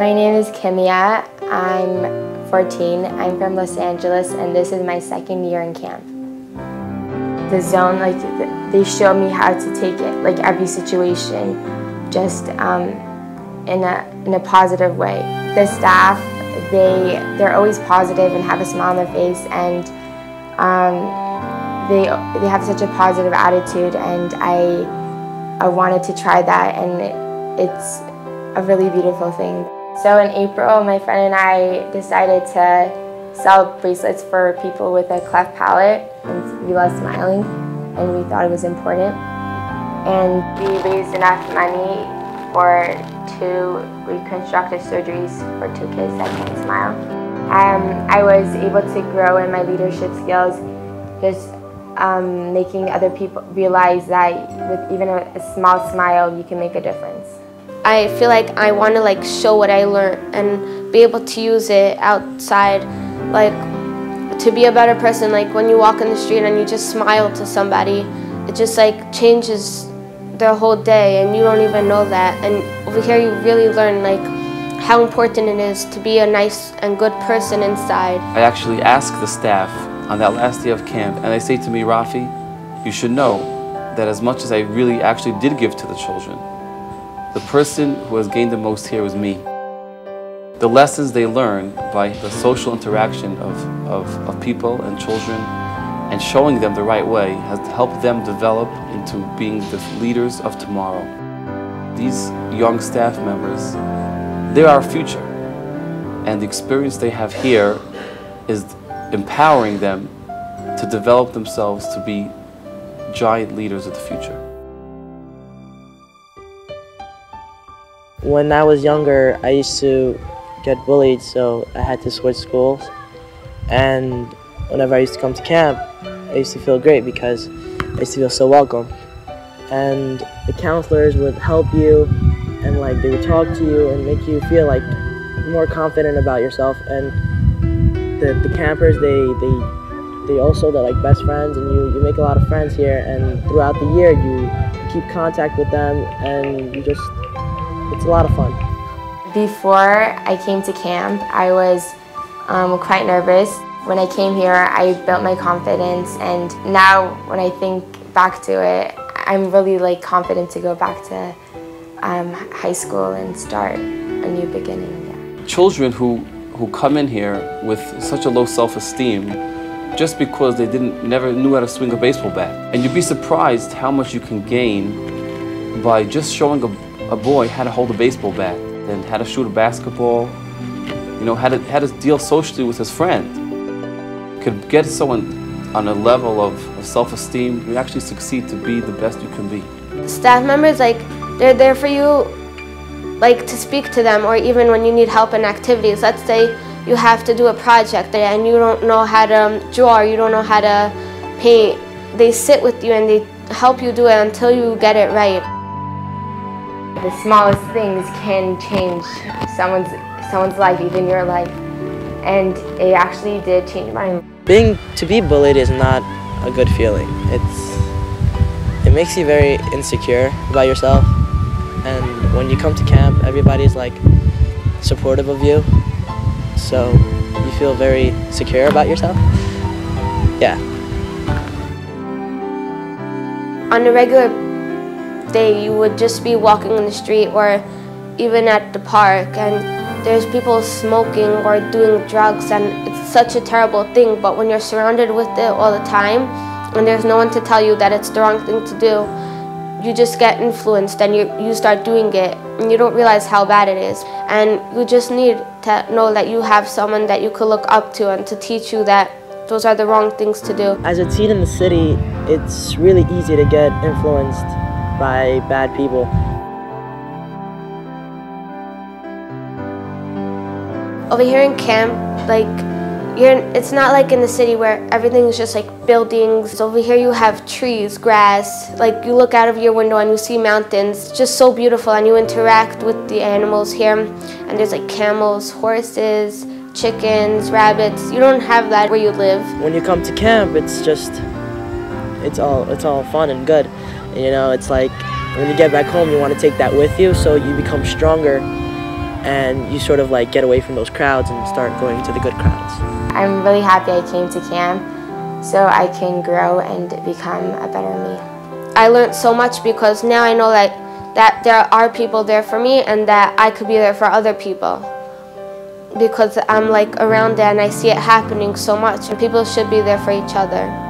My name is Kimia. I'm 14. I'm from Los Angeles, and this is my second year in camp. The zone, like, they show me how to take it, like every situation, just in a positive way. The staff, they're always positive and have a smile on their face, and they have such a positive attitude, and I wanted to try that, and it's a really beautiful thing. So in April, my friend and I decided to sell bracelets for people with a cleft palate. And we love smiling, and we thought it was important. And we raised enough money for two reconstructive surgeries for two kids that can't smile. I was able to grow in my leadership skills, just making other people realize that with even a small smile, you can make a difference. I feel like I want to show what I learned and be able to use it outside, to be a better person. When you walk in the street and you just smile to somebody, it just changes their whole day, and you don't even know that. And over here you really learn how important it is to be a nice and good person inside. I actually asked the staff on that last day of camp, and they say to me, "Rafi, you should know that as much as I really actually did give to the children, the person who has gained the most here was me." The lessons they learn by the social interaction of people and children, and showing them the right way, has helped them develop into being the leaders of tomorrow. These young staff members, they're our future. And the experience they have here is empowering them to develop themselves to be giant leaders of the future. When I was younger, I used to get bullied, so I had to switch schools. And whenever I used to come to camp, I used to feel great because I used to feel so welcome. And the counselors would help you, and they would talk to you and make you feel more confident about yourself. And the campers, they also, they're best friends, and you make a lot of friends here. And throughout the year, you keep contact with them, and you just, it's a lot of fun. Before I came to camp, I was quite nervous. When I came here, I built my confidence, and now when I think back to it, I'm really confident to go back to high school and start a new beginning. Yeah. Children who come in here with such a low self-esteem just because they never knew how to swing a baseball bat. And you'd be surprised how much you can gain by just showing a boy how to hold a baseball bat, and how to shoot a basketball, how to deal socially with his friend. Could get someone on a level of self-esteem, you actually succeed to be the best you can be. Staff members, they're there for you, to speak to them, or even when you need help in activities. Let's say you have to do a project and you don't know how to draw, or you don't know how to paint. They sit with you and they help you do it until you get it right. The smallest things can change someone's life, even your life, and it actually did change mine. To be bullied is not a good feeling. It makes you very insecure about yourself, and when you come to camp, everybody's supportive of you, so you feel very secure about yourself. Yeah. On a regular day, you would just be walking in the street or even at the park, and there's people smoking or doing drugs, and it's such a terrible thing. But when you're surrounded with it all the time and there's no one to tell you that it's the wrong thing to do, you just get influenced, and you start doing it, and you don't realize how bad it is. And you just need to know that you have someone that you could look up to, and to teach you that those are the wrong things to do. As a teen in the city, it's really easy to get influenced by bad people. Over here in camp, it's not in the city where everything is just buildings. Over here you have trees, grass, you look out of your window and you see mountains. It's just so beautiful, and you interact with the animals here, and there's camels, horses, chickens, rabbits. You don't have that where you live. When you come to camp, it's all fun and good. It's when you get back home, you want to take that with you, so you become stronger and you sort of like get away from those crowds and start going to the good crowds. I'm really happy I came to camp so I can grow and become a better me. I learned so much because now I know that there are people there for me and that I could be there for other people, because I'm around there and I see it happening so much, and people should be there for each other.